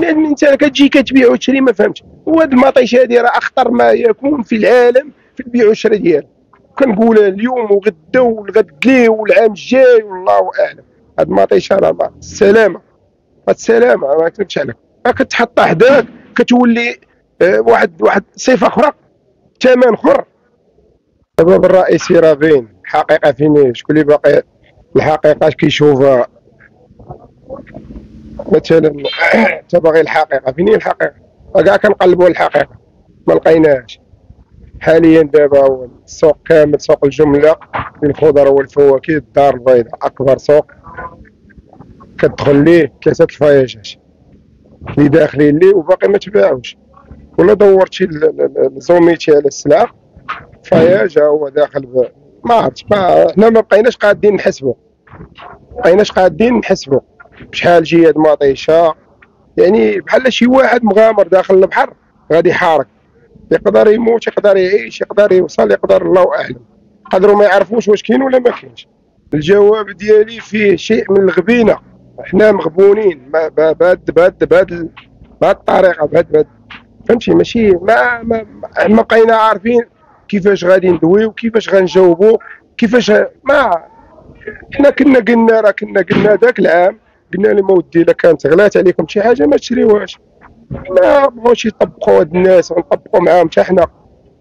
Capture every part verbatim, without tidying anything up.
بنادم انت كتجي كتبيع وتشري ما فهمتش. وهاد الماطيشه هادي راه اخطر ما يكون في العالم في البيع والشراء ديالها، كنقولها اليوم وغدا والغد ليه والعام الجاي والله اعلم. هاد الماطيشه راه باغ السلامه، السلامه ما كنتش عليك، كتحط حداك كتولي واحد واحد صفه اخرى، ثمن اخر. السبب الرئيسي راه فين؟ الحقيقه فين؟ شكون اللي باقي الحقيقه كيشوفها؟ مثلا انت باغي الحقيقه، فين هي الحقيقه؟ كاع كنقلبوا الحقيقه ما لقيناهاش حاليا. دابا هو السوق كامل، سوق الجمله للخضر والفواكه، الدار البيضاء اكبر سوق كتدخل ليه ثلاثه الفياجات اللي داخلين ليه وباقي ما تباعوش. ولا دورتي لزوميتي على السلعه فياج هو داخل ب... ما عرفتش، حنا ما بقيناش قادين نحسبوا، ما بقيناش قادين نحسبوا بشحال جي هاد ماطيشه. يعني بحال شي واحد مغامر داخل البحر غادي يحارك، يقدر يموت، يقدر يعيش، يقدر يوصل، يقدر الله اعلم، قدروا ما يعرفوش واش كاين ولا ما كاينش. الجواب ديالي فيه شيء من الغبينه، حنا مغبونين بهاد بهاد بهاد بهاد الطريقه، بهاد بهاد فهمتي، ماشي ما ما ما بقينا عارفين كيفاش غادي ندويو، كيفاش غنجاوبو، كيفاش ما حنا كنا قلنا راه كنا قلنا ذاك العام قلنا لهم اودي الا كانت غلات عليكم شي حاجه ما تشريوهاش. ما بغاوش يطبقوا هاد الناس ونطبقوا معاهم حتى حنا.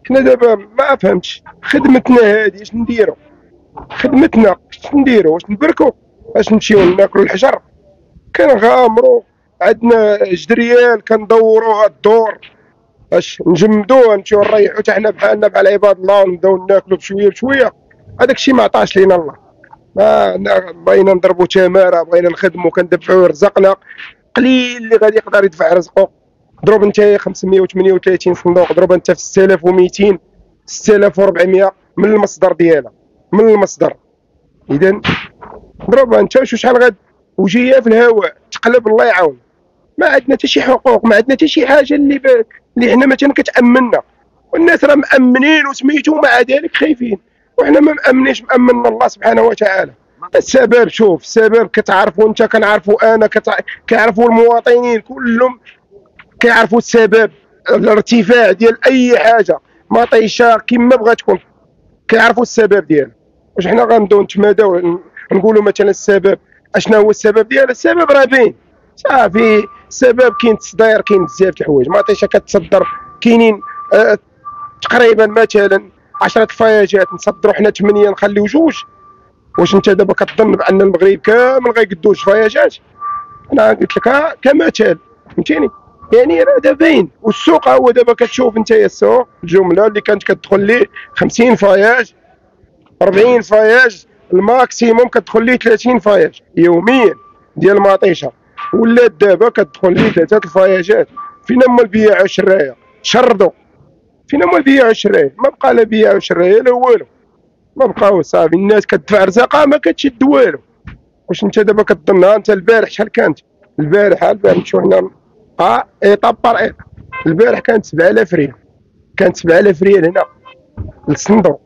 حنا دابا ما فهمتش خدمتنا هادي اش نديرو، خدمتنا اش نديرو، واش نبركو، اش نمشيو ناكلو الحجر؟ كنغامرو، عندنا جدريال كندوروها الدور اش نجمدوها نمشيو نريحو حتى حنا بحالنا بحال عباد الله، ونبداو ناكلو بشويه بشويه. هذاك الشيء ما عطاش لينا الله، ما بغينا نضربو تماره، بغينا نخدمو كندفعو رزقنا. قليل اللي غادي يقدر يدفع رزقه. ضرب انت خمسمية وثمانية وثلاثين صندوق، ضرب انت في ستة آلاف ومئتين ستة آلاف وأربعمية من المصدر ديالها، من المصدر. اذا ضرب انت شو شحال غاد وجهه في الهواء تقلب، الله يعاون. ما عندنا حتى شي حقوق، ما عندنا حتى شي حاجه اللي ب... اللي حنا مثلا كتامننا، والناس راه مامنين وسميتو، مع ذلك خايفين، وحنا ما مامنينش، مامنا الله سبحانه وتعالى. السبب شوف، السبب كتعرفوا انت، كنعرفوا انا، كيعرفوا المواطنين كلهم، كيعرفوا السبب الارتفاع ديال اي حاجه ماطيشه كما بغات تكون، كيعرفوا السبب ديالها. واش حنا غنبداو نتماداو نقولوا مثلا السبب اشنا هو السبب ديالها؟ السبب راه باين صافي، السبب كاين تصدير، كاين بزاف د الحوايج ماطيشه كتصدر، كاينين اه تقريبا مثلا عشرة الفياجات نصدروا حنا ثمانية نخليو جوج. واش انت دابا كتظن بان المغرب كامل غيقدو جوج فياجات؟ انا قلت لك كمثال فهمتيني، يعني راه دا باين. والسوق هو دابا كتشوف انت السوق الجمله اللي كانت كتدخل ليه خمسين فياج أربعين فياج، الماكسيموم كتدخل ليه ثلاثين فياج يوميا ديال ماطيشه، ولات دابا كتدخل ليه ثلاثه الفياجات. فين هما البياع والشرايه؟ شردوا، فين هما البياع والشرايه؟ ما بقى لا بياع وشرايه لا والو، ما بقاو صافي. الناس كتدفع رزقها ما كتشد والو. واش انت دابا كتظنها انت البارح شحال كانت؟ البارح البارح نمشيو حنا اه ايطاب بار ايطاب، البارح كانت سبعة آلاف ريال، كانت سبعة آلاف ريال هنا للصندوق،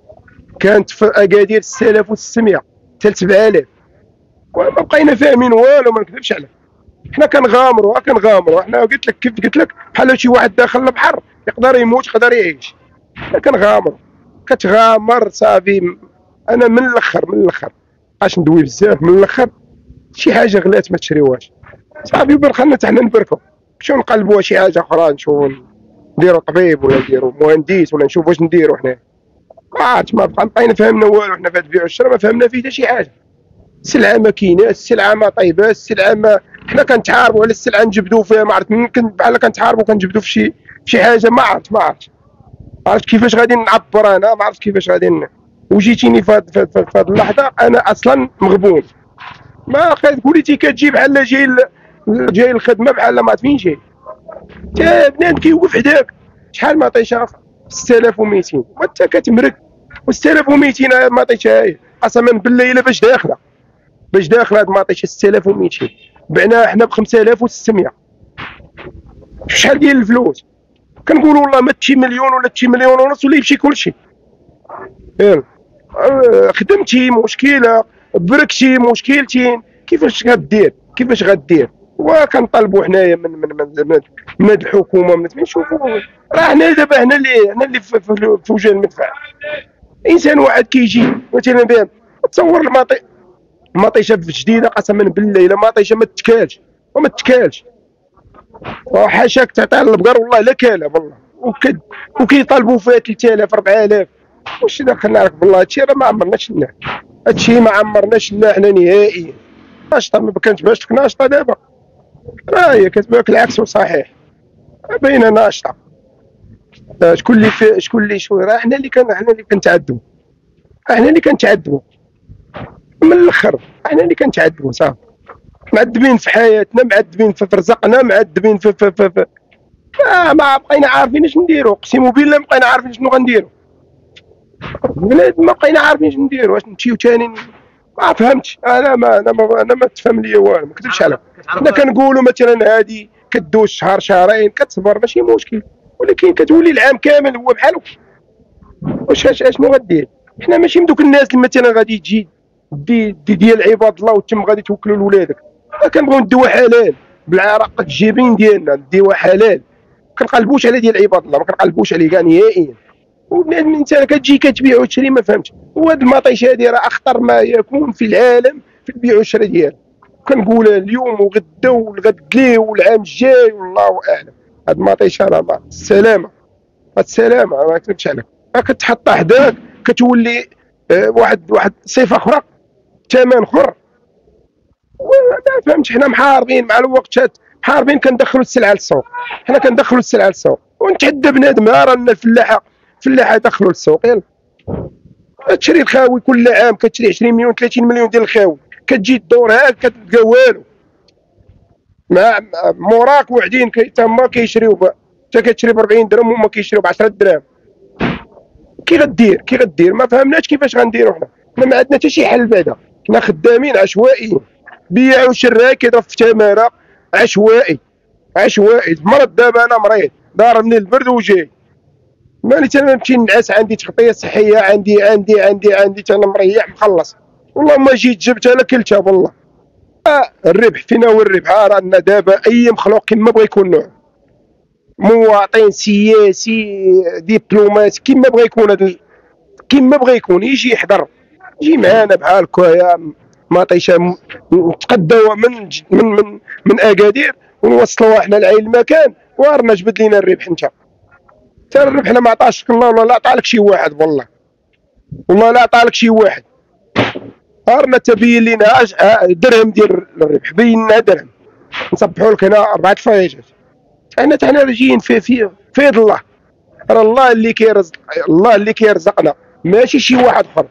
كانت في اكادير ستة آلاف وستمية حتى ل سبعة آلاف. وما بقينا فاهمين والو، ما نكذبش عليك، حنا كنغامروا كنغامروا. حنا قلت لك كيف قلت لك بحال شي واحد داخل البحر يقدر يموت يقدر يعيش، حنا كنغامروا كتغامر صافي. انا من الاخر من الاخر اش ندوي بزاف، من الاخر شي حاجه غلات ما تشريوهاش صافي، برخنا حتى حنا نبركو، نمشيو نقلبوها شي حاجه اخرى، نشوفو نديرو طبيب ولا نديرو مهندس ولا نشوف واش نديرو. حنا ما عرفت، ما بقينا فهمنا والو. حنا في هاد البيع والشراء ما فهمنا فيه حتى شي حاجه. السلعه ما كايناش، السلعه ما طايباش، السلعه ما حنا كنتحاربوا على السلعه نجبدو فيها، ما عرفت يمكن بحال كنتحاربوا كنجبدو في شي شي حاجه، ما عرفت ما عرفت عرفت كيفاش غادي نعبر. انا ما عرفت كيفاش غادي ن... وجيتيني في هاد اللحظه انا اصلا مغبون. ما قلتي كتجي بحال جاي جاي الخدمه بحال ما عرفت فين جاي. تا بنادم كيوقف حداك شحال ماطيشه ستة آلاف ومئتين وانت كتمرك، و ستة آلاف ومئتين ماطيشه هاي قسما بالله الا باش داخله باش داخله هاد ماطيشه ستة آلاف ومئتين، بعناها حنا ب خمسة آلاف وستمية. شحال ديال الفلوس كنقولوا والله ما تشي مليون ولا تشي مليون ونص ولا يمشي كلشي. يلا خدمتي مشكله، بركتي مشكلتين، كيفاش غدير كيفاش غدير؟ وكنطالبوا حنايا من من من من الحكومه من نشوفوا راه حنا دابا هنا اللي هنا اللي في, في وجه المدفع. انسان واحد كيجي كي مثلا بان تصور الماطي ماطيشة في جديده، قسما بالله الا ماطيشة ما تكالش وما تكالش، وحاشاك تعطيها للبقر والله لا كالها والله، وكيطالبوا فيها ثلاثة آلاف أربعة آلاف. واش دخلنا راك بالله هادشي راه ما عمرنا شناه، هادشي ما عمرنا شناه حنا نهائيا. ناشطه ما كنتبانش لك ناشطه دابا، راه هي كتبان لك العكس وصحيح، باينه ناشطه. شكون اللي شكون اللي شويه راه حنا اللي كن حنا اللي كنتعذبوا، حنا اللي كنتعذبوا من الاخر، حنا اللي كنتعذبوا صافي. معذبين في حياتنا، معذبين في رزقنا، معذبين في في في, في. ما بقينا عارفين اش نديرو، اقسم بالله ما بقينا عارفين شنو غنديرو. بلاد ما بقينا عارفين شنو نديرو، واش نمشيو ثاني ما فهمتش. انا ما انا ما انا ما تفهم ليا والو، ما كذبش عليك. حنا كنقولوا مثلا هادي كدوز شهر شهرين كتصبر ماشي مشكل، ولكن كتولي العام كامل هو بحالو. واش اشنو غدير؟ حنا ماشي من دوك الناس اللي مثلا غادي تجي دي ديال عباد الله وتم غادي توكلوا لولادك. كنبغيو نديو حلال بالعراقه الجيبين ديالنا، نديو حلال، ما كنقلبوش على ديال عباد الله، ما كنقلبوش عليه كاع نهائيا. وبنادم انسان كتجي كتبيع وتشري ما فهمتش. وهاد الماطيشة هادي راه اخطر ما يكون في العالم في البيع والشراء ديالها، كنقولها اليوم وغدا والغد ليه والعام الجاي والله اعلم. هاد الماطيشة راه السلامة، هاد السلامة ما كنكذبش عليك، كتحط حداك كتولي واحد واحد صفة أخرى، ثمن أخر. ما فهمتش، حنا محاربين مع الوقت، محاربين كندخلوا السلعة للسوق، حنا كندخلوا السلعة للسوق ونتحدى بنادم. ها رانا الفلاحة الفلاحة دخلوا للسوق، يلا تشري الخاوي كل عام كتشري عشرين مليون ثلاثين مليون ديال الخاوي، كتجي الدور هاك كتلقى والو، مع موراك وحدين تما كيشريو، انت كتشري ب أربعين درهم وهما كيشريو ب عشرة دراهم. كي غدير كي غدير؟ ما فهمناش كيفاش غنديرو. حنا حنا ما عندنا حتى شي حل بعدا، حنا خدامين عشوائيين، بيع وشراء كيضرب في تماره عشوائي عشوائي. مرض دابا، انا مريض ضاربني البرد وجاي، ماني حتى انا نمشي نعس، عندي تغطيه صحيه، عندي عندي عندي عندي حتى انا مريح مخلص والله. ما جيت جبت انا كلتها والله. آه الربح فينا هو الربح؟ آه رانا دابا اي مخلوق كما بغى يكون نوع، مواطن سياسي دبلوماسي كما بغى يكون، كما بغى يكون يجي يحضر يجي معانا بحال هكايا. ماطيشة نتقداو من من من من اكادير ونوصلوها حنا لعين المكان، ورانا جبد لينا الربح. انت حتى الربح حنا ما عطاشك الله، والله لا عطالك شي واحد، والله والله لا عطالك شي واحد. رانا تبين لينا درهم ديال الربح، بين لنا درهم، نصبحوا لك هنا اربعه الفريجات. حنا حتى حنا راجيين في في في يد الله، راه الله اللي كيرزق، الله اللي كيرزقنا ماشي شي واحد اخر.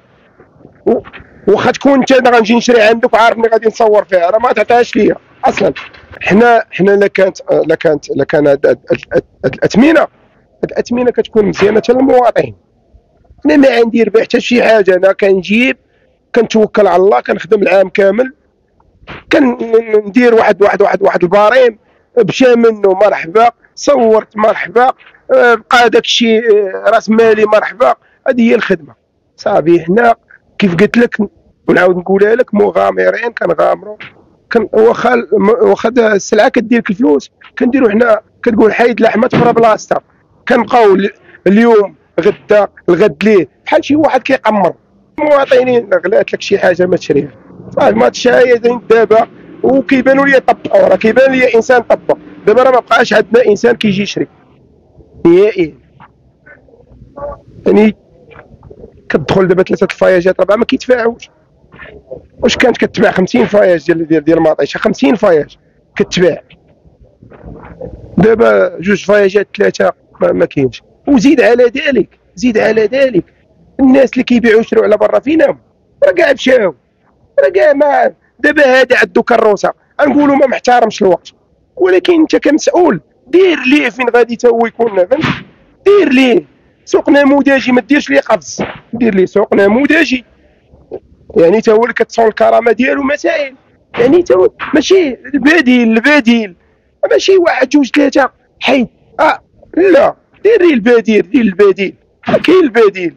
واخا تكون انت انا غنجي نشري عندك عارفني غادي نصور فيها، راه ما تعطيهاش ليا اصلا. حنا حنا لا كانت لا كانت لا كان هاد الاثمنه، هاد الاثمنه كتكون مزيانه حتى للمواطن. انا ما عندي ربح حتى شي حاجه، انا كنجيب كنتوكل على الله، كنخدم العام كامل، كندير واحد واحد واحد واحد الباريم بشا منه مرحبا، صورت مرحبا، بقى داكشي راس مالي مرحبا. هذه هي الخدمه صافي. حنا كيف قلت لك ونعاود نقولها لك، مغامرين كنغامروا. كان واخا واخا السلعه كدير لك الفلوس، كنديروا حنا كتقول حيد لحمه برا بلاصتها، كنبقاو اليوم غدا الغد ليه بحال شي واحد كيقمر. المواطنين غلات لك شي حاجه ما تشريها صافي، ما تشايدين دابا وكيبانوا لي طبقوا، راه كيبان لي انسان طبق دابا، راه ما بقاش عندنا انسان كيجي يشري نهائيا. يعني كتدخل دابا ثلاثه الفياجات ربعه ما كيتفاعوش. واش كانت كتباع خمسين فياج ديال ديال ديال ماطيشة، خمسين فياج كتباع، دابا جوج فياجات ثلاثه ما كاينش. وزيد على ذلك زيد على ذلك الناس اللي كيبيعوا ويشريوا على برا فينهم، راه كاع مشاو، راه كاع ما دابا هذا عندو كروسه. غنقولوا ما محترمش الوقت، ولكن انت كمسؤول دير ليه فين غادي تا هو يكون نافذ، دير ليه سوق نموذجي، ما ديرش ليه قفز، دير ليه سوق نموذجي. يعني تا هو اللي كتصون الكرامه ديالو مسائل، يعني تا هو ماشي البديل البديل ماشي واحد جوج ثلاثه حي اه لا، ديري البديل، دير البديل، راه كاين البديل،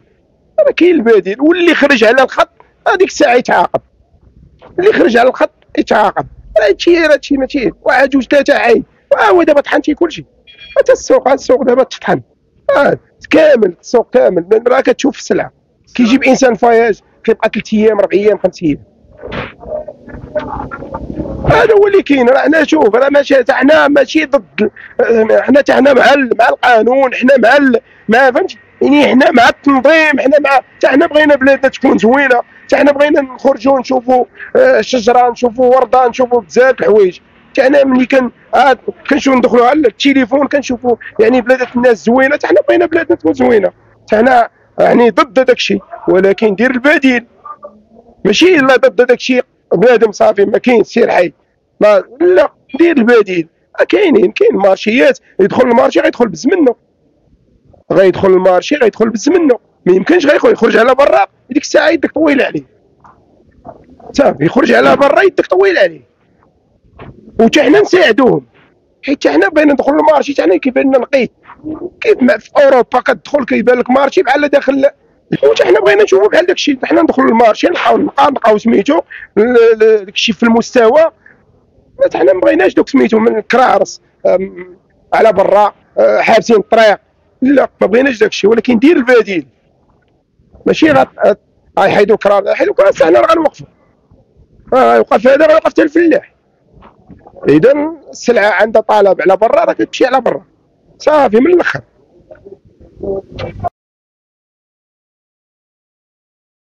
راه كاين البديل، واللي خرج على الخط هذيك الساعه يتعاقب، اللي خرج على الخط يتعاقب، راه هادشي هادشي ماشي واحد جوج ثلاثه عايد، هو دابا طحنتي كلشي، حتى السوق السوق دابا تطحن، اه كامل السوق كامل، لان راه كتشوف السلعه، كيجيب انسان فياج كيبقى ثلاث ايام أربع ايام خمس ايام. هذا هو اللي كاين. راه حنا شوف راه ماشي حنا ماشي ضد، حنا حنا مع مع القانون، حنا مع مع فهمتي يعني، حنا مع التنظيم، حنا مع حتى حنا بغينا بلادنا تكون زوينه، حتى حنا بغينا نخرجوا نشوفوا الشجره، نشوفوا ورده، نشوفوا بزاف الحوايج. حتى حنا ملي كن كنشوف ندخلوا على التليفون كنشوفوا يعني بلادات الناس زوينه، حتى حنا بغينا بلادنا تكون زوينه، حتى حنا يعني ضد هذاك الشيء، ولكن دير البديل، ماشي الا ضد هذاك الشيء بنادم صافي ما كاينش سير حي، ما لا دير البديل. كاينين كاين مارشيات، يدخل المارشي غيدخل بزمنه، غيدخل المارشي غيدخل بزمنه، ما يمكنش غيخرج يخرج على برا ديك الساعه يدك طويله عليه، صافي يخرج على برا يدك طويله عليه. وتا حنا نساعدوهم، حيت حنا بغينا ندخلوا المارشي، حنا كيبان لنا نقيت كيف ما في اوروبا كتدخل كيبان لك مارشي بحال داخل، وتا حنا بغينا نشوفوا بحال داك الشيء، حنا ندخلوا المارشي نلقاو نلقاو سميتو داك الشيء في المستوى، حنا ما بغيناش دوك سميتو من الكرارس على برا حابسين الطريق، لا ما بغيناش داك الشيء، ولكن دير البديل، ماشي غيحيدوا كرار، غيحيدوا كرار حنا راه غنوقفوا، راه غيوقف هذا غيوقف حتى الفلاح. اذا السلعه عندها طلب على برا راه كتمشي على برا، صافي من الاخر.